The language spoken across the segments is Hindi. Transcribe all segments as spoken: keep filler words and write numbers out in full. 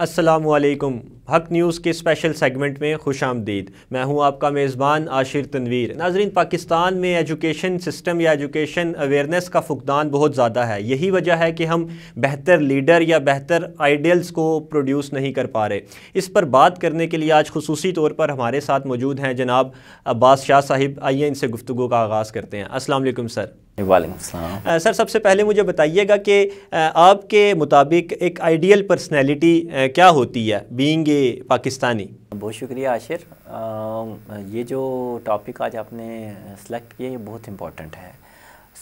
अस्सलामुअलैकुम। हक न्यूज़ के स्पेशल सेगमेंट में खुश आमदीद। मैं हूँ आपका मेज़बान आशिर तनवीर। नाजरीन, पाकिस्तान में एजुकेशन सिस्टम या एजुकेशन अवेयरनेस का फुकदान बहुत ज़्यादा है। यही वजह है कि हम बेहतर लीडर या बेहतर आइडियल्स को प्रोड्यूस नहीं कर पा रहे। इस पर बात करने के लिए आज खुसूसी तौर पर हमारे साथ मौजूद हैं जनाब अब्बास शाह साहिब। आइए इनसे गुफ्तगू का आगाज़ करते हैं। अस्सलाम वालेकुम सर। वालेकुम सलाम। सर, सबसे पहले मुझे बताइएगा कि आपके मुताबिक एक आइडियल पर्सनैलिटी क्या होती है बीइंग ए पाकिस्तानी? बहुत शुक्रिया आशिर। ये जो टॉपिक आज आपने सेलेक्ट किया ये बहुत इम्पोर्टेंट है।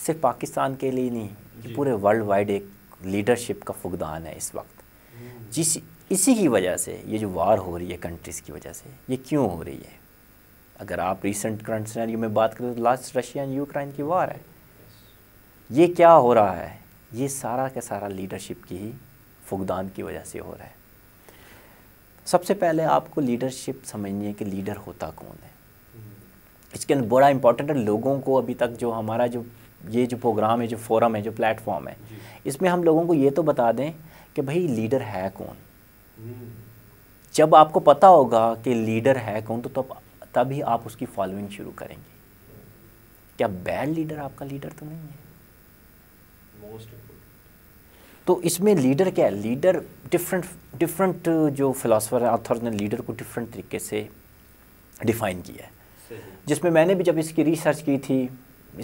सिर्फ पाकिस्तान के लिए नहीं, पूरे वर्ल्ड वाइड एक लीडरशिप का फुकदान है इस वक्त। जिस इसी की वजह से ये जो वार हो रही है कंट्रीज़ की वजह से, ये क्यों हो रही है? अगर आप रिसेंट करंट सिनेरियो में बात करें तो लास्ट रशिया एंड यूक्रेन की वार है। ये क्या हो रहा है? ये सारा का सारा लीडरशिप की ही फुकदान की वजह से हो रहा है। सबसे पहले आपको लीडरशिप समझनी है कि लीडर होता कौन है। इसके अंदर बड़ा इम्पॉर्टेंट है, लोगों को अभी तक जो हमारा जो ये जो प्रोग्राम है, जो फोरम है, जो प्लेटफॉर्म है, इसमें हम लोगों को ये तो बता दें कि भाई लीडर है कौन। जब आपको पता होगा कि लीडर है कौन तो तब तभी आप उसकी फॉलोइंग शुरू करेंगे। क्या बैड लीडर आपका लीडर तो नहीं है? तो इसमें लीडर क्या है? लीडर डिफरेंट डिफरेंट जो फिलासफर ऑथर ने लीडर को डिफरेंट तरीके से डिफ़ाइन किया है, जिसमें मैंने भी जब इसकी रिसर्च की थी।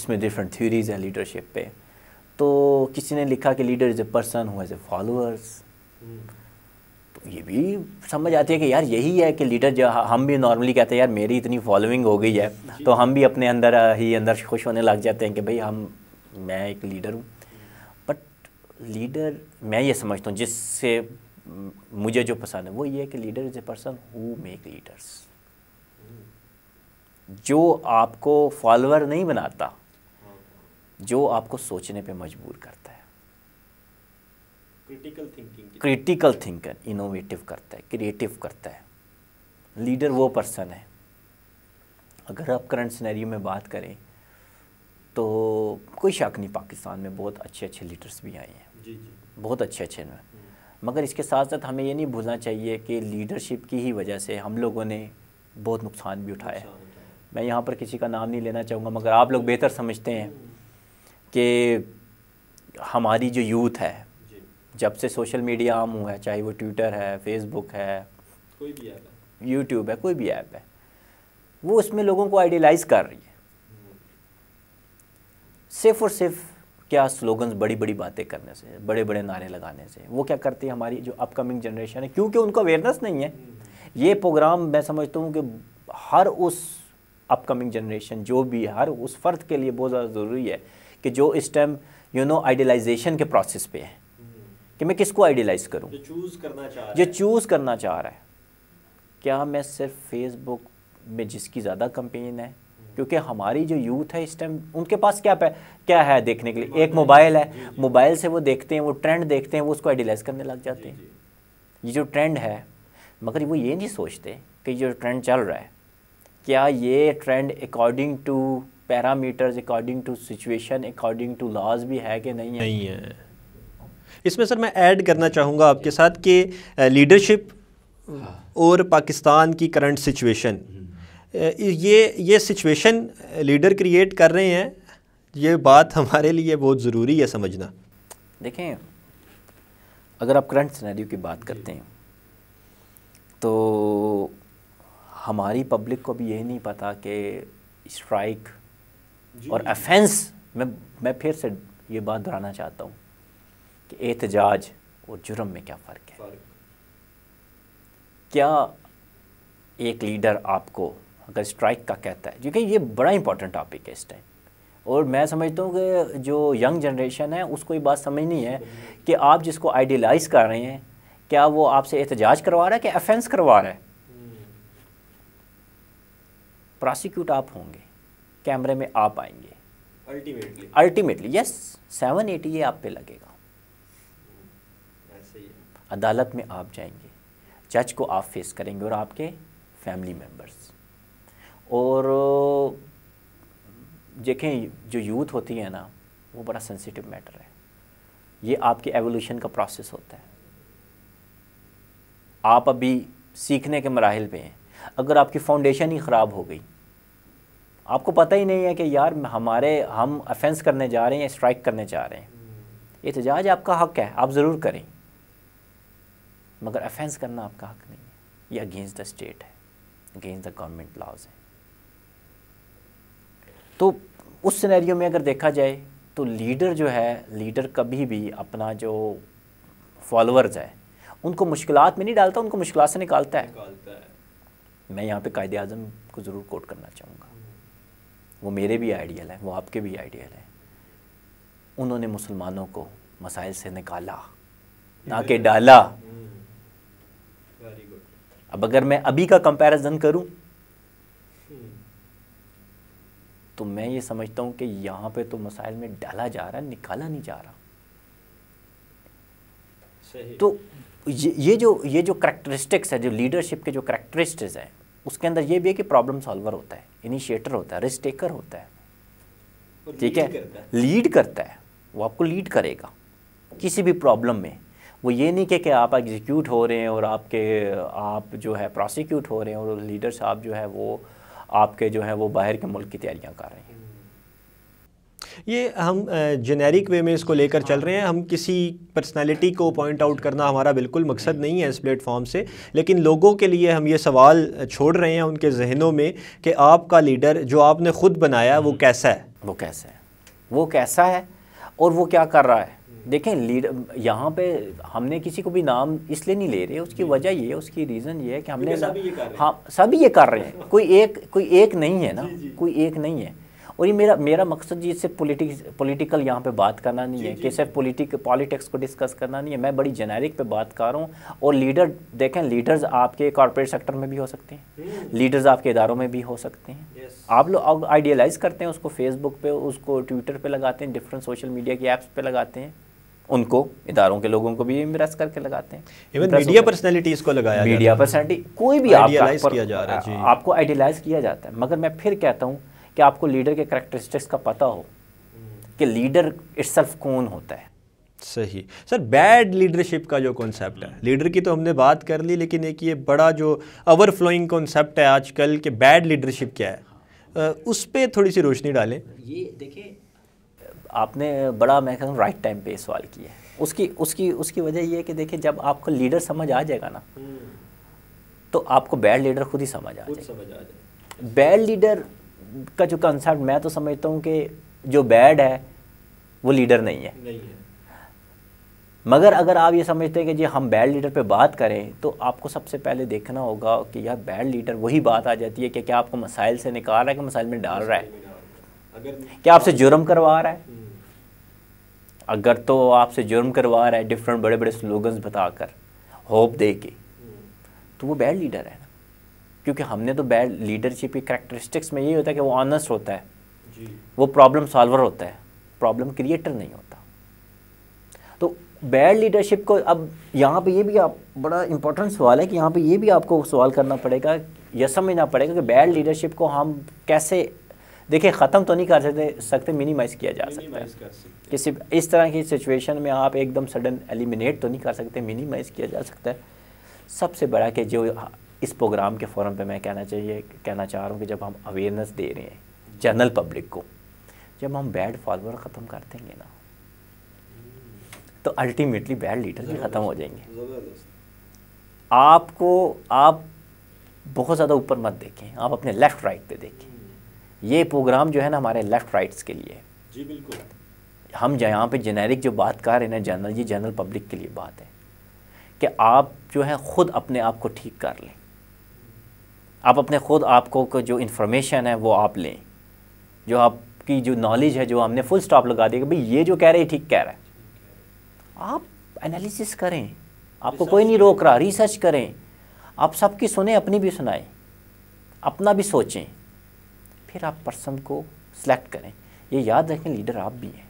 इसमें डिफरेंट थ्योरीज हैं लीडरशिप पे। तो किसी ने लिखा कि leader is a person who has a followers. तो ये भी समझ आती है कि यार यही है कि लीडर, जो हम भी नॉर्मली कहते हैं यार मेरी इतनी फॉलोइंग हो गई है, तो हम भी अपने अंदर ही अंदर खुश होने लग जाते हैं कि भाई हम मैं एक लीडर हूँ। लीडर मैं ये समझता हूँ, जिससे मुझे जो पसंद है वो ये है कि leader is a person who make leaders. जो आपको फॉलोअर नहीं बनाता, जो आपको सोचने पे मजबूर करता है, critical thinking critical thinker innovative करता है, क्रिएटिव करता है। लीडर वो पर्सन है। अगर आप करंट सिनेरियो में बात करें तो कोई शक नहीं, पाकिस्तान में बहुत अच्छे अच्छे लीडर्स भी आए हैं। जी जी, बहुत अच्छे अच्छे हैं। मगर इसके साथ साथ हमें ये नहीं भूलना चाहिए कि लीडरशिप की ही वजह से हम लोगों ने बहुत नुकसान भी उठाया है। मैं यहाँ पर किसी का नाम नहीं लेना चाहूँगा, मगर आप लोग बेहतर समझते हैं कि हमारी जो यूथ है, जब से सोशल मीडिया आम हुआ है, चाहे वो ट्विटर है, फेसबुक है, कोई भी ऐप है, यूट्यूब है, कोई भी ऐप है, वो उसमें लोगों को आइडियलाइज़ कर रही है। सिर्फ और सिर्फ क्या स्लोगन्स, बड़ी बड़ी बातें करने से, बड़े बड़े नारे लगाने से वो क्या करती है हमारी जो अपकमिंग जनरेशन है, क्योंकि उनको अवेयरनेस नहीं है। ये प्रोग्राम मैं समझता हूँ कि हर उस अपकमिंग जनरेशन जो भी, हर उस फ़र्द के लिए बहुत ज़्यादा ज़रूरी है कि जो इस टाइम यू नो आइडियलाइजेशन के प्रोसेस पे है कि मैं किसको आइडियलाइज़ करूँ, जो चूज़ करना चाह रहा है जो चूज़ करना चाह रहा है क्या मैं सिर्फ फेसबुक में जिसकी ज़्यादा कंपेन है, क्योंकि हमारी जो यूथ है इस टाइम उनके पास क्या है, क्या है देखने के लिए? एक मोबाइल है। मोबाइल से वो देखते हैं, वो ट्रेंड देखते हैं, वो उसको आइडियलाइज करने लग जाते हैं। ये जो ट्रेंड है, मगर वो ये नहीं सोचते कि जो ट्रेंड चल रहा है क्या ये trend according to parameters, according to situation, according to laws भी है कि नहीं है? नहीं है। इसमें सर मैं ऐड करना चाहूँगा आपके साथ कि लीडरशिप और पाकिस्तान की करंट सिचुएशन, ये ये सिचुएशन लीडर क्रिएट कर रहे हैं। ये बात हमारे लिए बहुत ज़रूरी है समझना। देखें, अगर आप करंट सिनेरियो की बात करते हैं तो हमारी पब्लिक को भी यही नहीं पता कि स्ट्राइक और अफेंस में, मैं फिर से ये बात दोहराना चाहता हूँ कि एहतजाज और जुर्म में क्या फ़र्क है। क्या एक लीडर आपको अगर स्ट्राइक का कहता है, क्योंकि ये बड़ा इंपॉर्टेंट टॉपिक है इस टाइम, और मैं समझता हूँ कि जो यंग जनरेशन है उसको ये बात समझनी है कि आप जिसको आइडियलाइज़ कर रहे हैं क्या वो आपसे एहतजाज करवा रहा है कि अफेंस करवा रहा है? प्रोसिक्यूट आप होंगे, कैमरे में आप आएंगे, ultimately ultimately yes seven eighty ये आप पे लगेगा। ऐसे ही अदालत में आप जाएंगे, जज को आप फेस करेंगे और आपके फैमिली मेम्बर्स। और देखें, जो यूथ होती है ना वो बड़ा सेंसिटिव मैटर है। ये आपके एवोल्यूशन का प्रोसेस होता है। आप अभी सीखने के मराहिल पे हैं। अगर आपकी फ़ाउंडेशन ही ख़राब हो गई, आपको पता ही नहीं है कि यार हमारे हम ऑफेंस करने जा रहे हैं, स्ट्राइक करने जा रहे हैं। एहतजाज आपका हक है, आप ज़रूर करें, मगर ऑफेंस करना आपका हक नहीं है। ये अगेंस्ट द स्टेट है, अगेंस्ट द गवर्नमेंट लॉज है। तो उस सिनेरियो में अगर देखा जाए तो लीडर जो है, लीडर कभी भी अपना जो फॉलोअर्स है उनको मुश्किलात में नहीं डालता, उनको मुश्किलात से निकालता है, निकालता है। मैं यहाँ पे कायदे आजम को ज़रूर कोट करना चाहूँगा, वो मेरे भी आइडियल है, वो आपके भी आइडियल है। उन्होंने मुसलमानों को मसाइल से निकाला, ना कि डाला। अब अगर मैं अभी का कंपैरिजन करूँ तो मैं ये समझता हूँ कि यहाँ पे तो मसाइल में डाला जा रहा है, निकाला नहीं जा रहा। सही। तो ये, ये जो ये जो करैक्टरिस्टिक्स है, जो लीडरशिप के जो करैक्टरिस्टिक्स हैं, उसके अंदर ये भी है कि प्रॉब्लम सॉल्वर होता है, इनिशिएटर होता है, रिस्क टेकर होता है, ठीक है, लीड करता है। वो आपको लीड करेगा किसी भी प्रॉब्लम में। वो ये नहीं कि, कि आप एग्जीक्यूट हो रहे हैं और आपके आप जो है प्रोसिक्यूट हो रहे हैं और लीडर साहब जो है वो आपके जो है वो बाहर के मुल्क की तैयारियां कर रहे हैं। ये हम जेनेरिक वे में इसको लेकर चल रहे हैं, हम किसी पर्सनालिटी को पॉइंट आउट करना हमारा बिल्कुल मकसद नहीं है इस प्लेटफॉर्म से, लेकिन लोगों के लिए हम ये सवाल छोड़ रहे हैं उनके जहनों में कि आपका लीडर जो आपने ख़ुद बनाया वो कैसा है, वो कैसा है वो कैसा है और वो क्या कर रहा है। देखें, लीडर यहाँ पे हमने किसी को भी नाम इसलिए नहीं ले रहे, उसकी वजह ये है, उसकी रीज़न ये है कि हमने सभी हाँ सभी ये कर रहे हैं, कोई एक कोई एक नहीं है ना, जी, जी। कोई एक नहीं है। और ये मेरा मेरा मकसद ये सिर्फ पॉलिटिक्स पॉलिटिकल यहाँ पे बात करना नहीं जी, है जी, कि सिर्फ पॉलिटिक पॉलिटिक्स को डिस्कस करना नहीं है। मैं बड़ी जेनेरिक पे बात कर रहा हूँ। और लीडर देखें, लीडर्स आपके कॉर्पोरेट सेक्टर में भी हो सकते हैं, लीडर्स आपके इदारों में भी हो सकते हैं। आप लोग आइडियलाइज़ करते हैं उसको, फेसबुक पर उसको, ट्विटर पर लगाते हैं, डिफरेंट सोशल मीडिया के ऐप्स पर लगाते हैं, उनको इदारों के लोगों को भी इम्प्रेस करके लगाते हैं। इवन मीडिया पर्सनैलिटीज़ को लगाया, मीडिया पर्सनैलिटी कोई भी आइडियलाइज़ किया जा रहा है, आपको आइडियलाइज़ किया जाता है। मगर मैं फिर कहता हूँ कि आपको लीडर के करैक्टरिस्टिक्स का पता हो कि लीडर इटसेल्फ कौन होता है। सही। सर, बैड लीडरशिप का जो कॉन्सेप्ट है, लीडर की तो हमने बात कर ली, लेकिन एक ये बड़ा जो ओवरफ्लोइंग कॉन्सेप्ट है आजकल कि बैड लीडरशिप क्या है, उस पर थोड़ी सी रोशनी डालें। ये देखिए, आपने बड़ा मैं कहूँ राइट टाइम पे सवाल किया है। उसकी उसकी उसकी वजह ये है कि देखिए, जब आपको लीडर समझ आ जाएगा ना तो आपको बैड लीडर खुद ही समझ आ जाएगा। बैड लीडर का जो कंसेप्ट, मैं तो समझता हूँ कि जो बैड है वो लीडर नहीं है, नहीं है। मगर अगर आप ये समझते हैं कि जी हम बैड लीडर पे बात करें तो आपको सबसे पहले देखना होगा कि यार बैड लीडर, वही बात आ जाती है कि क्या आपको मसाइल से निकाल रहा है कि मसाइल में डाल रहा है, क्या आपसे जुर्म करवा रहा है। अगर तो आपसे जुर्म करवा रहा है डिफरेंट बड़े बड़े स्लोगन्स बताकर, होप दे के, तो वो बैड लीडर है ना। क्योंकि हमने तो बैड लीडरशिप की करैक्टरिस्टिक्स में यही होता है कि वो ऑनेस्ट होता है जी। वो प्रॉब्लम सॉल्वर होता है, प्रॉब्लम क्रिएटर नहीं होता। तो बैड लीडरशिप को अब यहाँ पे ये भी आप बड़ा इंपॉर्टेंट सवाल है कि यहाँ पे ये भी आपको सवाल करना पड़ेगा या समझना पड़ेगा कि बैड लीडरशिप को हम कैसे, देखिए ख़त्म तो नहीं कर सकते सकते मिनिमाइज़ किया जा सकता है। किसी इस तरह की सिचुएशन में आप एकदम सडन एलिमिनेट तो नहीं कर सकते, मिनिमाइज़ किया जा सकता है। सबसे बड़ा कि जो इस प्रोग्राम के फोरम पे मैं कहना चाहिए कहना चाह रहा हूँ कि जब हम अवेयरनेस दे रहे हैं जनरल पब्लिक को, जब हम बैड फॉलोअर ख़त्म कर देंगे ना तो अल्टीमेटली बैड लीडर भी ख़त्म हो जाएंगे। आपको आप बहुत ज़्यादा ऊपर मत देखें, आप अपने लेफ़्ट राइट पे देखें। ये प्रोग्राम जो है ना हमारे लेफ़्ट राइट्स के लिए जी, बिल्कुल। हम यहाँ पे जेनेरिक जो बात कर रहे हैं ना, जनरल, ये जनरल पब्लिक के लिए बात है कि आप जो है ख़ुद अपने आप को ठीक कर लें, आप अपने खुद आपको जो इन्फॉर्मेशन है वो आप लें, जो आपकी जो नॉलेज है, जो हमने फुल स्टॉप लगा दिया कि भाई ये जो कह रहे हैं ठीक कह रहा है, आप एनालिसिस करें, आपको कोई नहीं रोक रहा, रिसर्च करें, आप सबकी सुने, अपनी भी सुनाएं, अपना भी सोचें, फिर आप पर्सन को सिलेक्ट करें। ये याद रखें, लीडर आप भी हैं।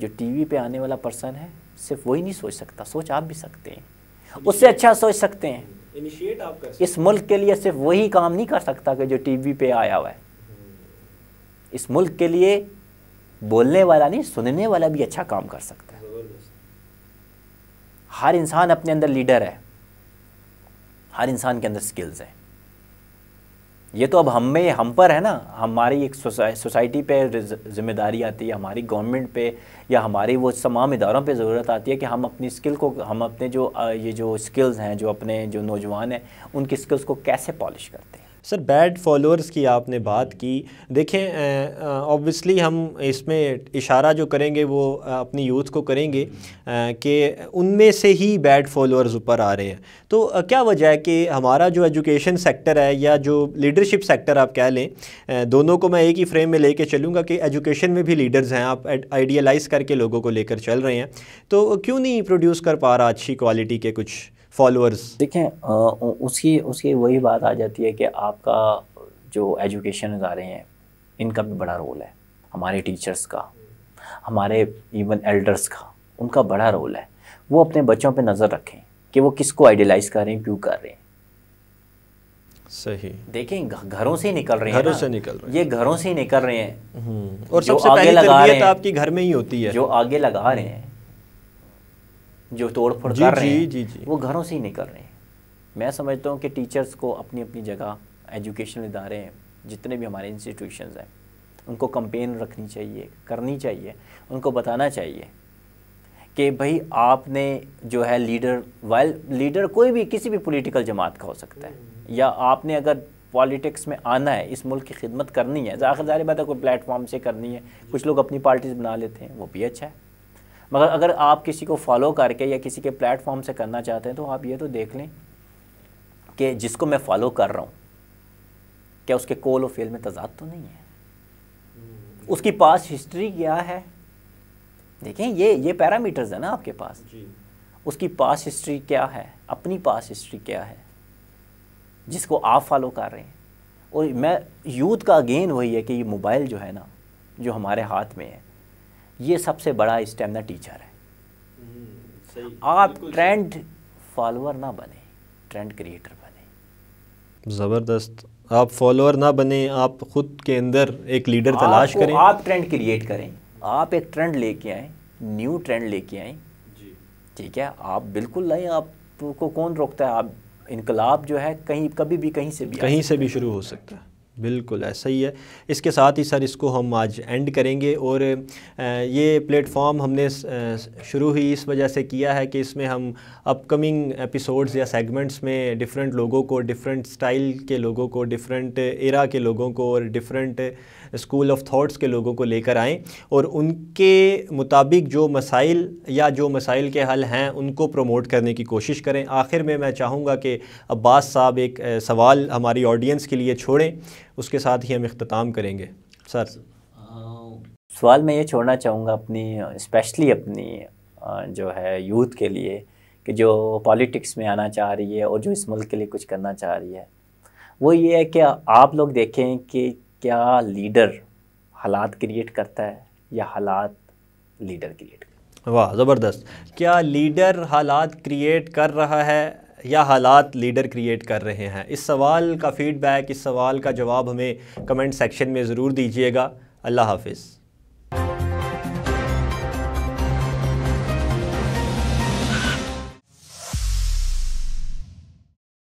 जो टीवी पे आने वाला पर्सन है सिर्फ वही नहीं सोच सकता, सोच आप भी सकते हैं, उससे अच्छा सोच सकते हैं, इनिशिएट आप कर सकते हैं। इस मुल्क के लिए सिर्फ वही काम नहीं कर सकता कि जो टीवी पे आया हुआ है। इस मुल्क के लिए बोलने वाला नहीं, सुनने वाला भी अच्छा काम कर सकता है। हर इंसान अपने अंदर लीडर है, हर इंसान के अंदर स्किल्स हैं। ये तो अब हम में हम पर है ना, हमारी एक सोसाइटी पे जिम्मेदारी आती है, हमारी गवर्नमेंट पे या हमारी वो तमाम इदारों पे ज़रूरत आती है कि हम अपनी स्किल को, हम अपने जो ये जो स्किल्स हैं, जो अपने जो नौजवान हैं उनकी स्किल्स को कैसे पॉलिश करते हैं। सर, बैड फॉलोअर्स की आपने बात की, देखें ऑब्वियसली हम इसमें इशारा जो करेंगे वो अपनी यूथ को करेंगे कि उनमें से ही बैड फॉलोअर्स ऊपर आ रहे हैं। तो आ, क्या वजह है कि हमारा जो एजुकेशन सेक्टर है या जो लीडरशिप सेक्टर आप कह लें, आ, दोनों को मैं एक ही फ्रेम में लेके चलूँगा कि एजुकेशन में भी लीडर्स हैं, आप आइडियलाइज़ करके लोगों को लेकर चल रहे हैं, तो क्यों नहीं प्रोड्यूस कर पा रहा अच्छी क्वालिटी के कुछ फॉलोअर्स? देखें आ, उसकी उसकी वही बात आ जाती है कि आपका जो एजुकेशन इदारे हैं इनका भी बड़ा रोल है, हमारे टीचर्स का, हमारे इवन एल्डर्स का, उनका बड़ा रोल है। वो अपने बच्चों पे नज़र रखें कि वो किसको आइडियलाइज कर रहे हैं, क्यों कर रहे हैं। सही, देखें घरों से निकल रहे हैं, घरों से निकल रहे हैं, ये घरों से निकल रहे हैं। और सबसे पहली तरबियत आपकी घर में ही होती है। जो आगे लगा रहे हैं, जो तोड़ फोड़ कर रहे हैं, जी, जी। वो घरों से ही निकल रहे हैं। मैं समझता हूँ कि टीचर्स को अपनी अपनी जगह, एजुकेशनल इदारे हैं, जितने भी हमारे इंस्टीट्यूशंस हैं, उनको कंपेन रखनी चाहिए, करनी चाहिए, उनको बताना चाहिए कि भाई आपने जो है लीडर, वाइल लीडर कोई भी किसी भी पॉलिटिकल जमात का हो सकता है, या आपने अगर पॉलिटिक्स में आना है, इस मुल्क की खिदमत करनी है, आखिर जाहिर बात है कोई प्लेटफॉर्म से करनी है। कुछ लोग अपनी पार्टीज बना लेते हैं, वो भी अच्छा है, मगर अगर आप किसी को फॉलो करके या किसी के प्लेटफॉर्म से करना चाहते हैं तो आप ये तो देख लें कि जिसको मैं फॉलो कर रहा हूँ क्या उसके कौल और फेल में तजाद तो नहीं है, उसकी पास हिस्ट्री क्या है। देखें ये ये पैरामीटर्स है ना आपके पास जी। उसकी पास हिस्ट्री क्या है, अपनी पास हिस्ट्री क्या है जिसको आप फॉलो कर रहे हैं। और मैं यूथ का अगेन वही है कि ये मोबाइल जो है ना, जो हमारे हाथ में है, ये सबसे बड़ा स्टेमिना टीचर है। सही, आप ट्रेंड फॉलोअर ना बने, ट्रेंड क्रिएटर बने। ज़बरदस्त, आप फॉलोअर ना बने, आप खुद के अंदर एक लीडर तलाश करें, आप ट्रेंड क्रिएट करें, आप एक ट्रेंड लेके आएँ, न्यू ट्रेंड लेके आएँ जी। ठीक है, आप बिल्कुल लाएँ, आपको कौन रोकता है। आप इनकलाब जो है कहीं कभी भी कहीं से भी कहीं से भी शुरू हो सकता है, बिल्कुल ऐसा ही है। इसके साथ ही सर इसको हम आज एंड करेंगे, और ये प्लेटफॉर्म हमने शुरू ही इस वजह से किया है कि इसमें हम अपकमिंग एपिसोड्स या सेगमेंट्स में डिफरेंट लोगों को, डिफरेंट स्टाइल के लोगों को, डिफरेंट एरा के लोगों को और डिफरेंट स्कूल ऑफ थॉट्स के लोगों को लेकर आएँ, और उनके मुताबिक जो मसाइल या जो मसाइल के हल हैं उनको प्रमोट करने की कोशिश करें। आखिर में मैं चाहूँगा कि अब्बास साहब एक सवाल हमारी ऑडियंस के लिए छोड़ें, उसके साथ ही हम इख्तिताम करेंगे। सर सवाल मैं ये छोड़ना चाहूँगा अपनी, स्पेशली अपनी जो है यूथ के लिए, कि जो पॉलिटिक्स में आना चाह रही है और जो इस मुल्क के लिए कुछ करना चाह रही है, वो ये है कि आप लोग देखें कि क्या लीडर हालात क्रिएट करता है या हालात लीडर क्रिएट करता है। वाह ज़बरदस्त, क्या लीडर हालात क्रिएट कर रहा है या हालात लीडर क्रिएट कर रहे हैं? इस सवाल का फीडबैक, इस सवाल का जवाब हमें कमेंट सेक्शन में ज़रूर दीजिएगा। अल्लाह हाफिज़।